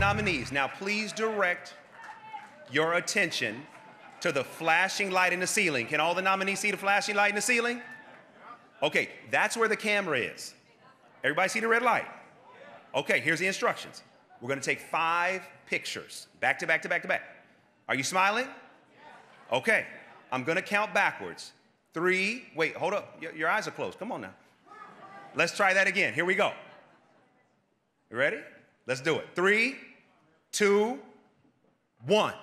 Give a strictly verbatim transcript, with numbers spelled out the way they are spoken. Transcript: nominees. Now, please direct your attention to the flashing light in the ceiling. Can all the nominees see the flashing light in the ceiling? Okay, that's where the camera is. Everybody see the red light? Okay, here's the instructions. We're gonna take five pictures, back to back to back to back. Are you smiling? Okay, I'm gonna count backwards. Three, wait, hold up, your, your eyes are closed, come on now. Let's try that again, here we go. You ready? Let's do it. Three, two, one.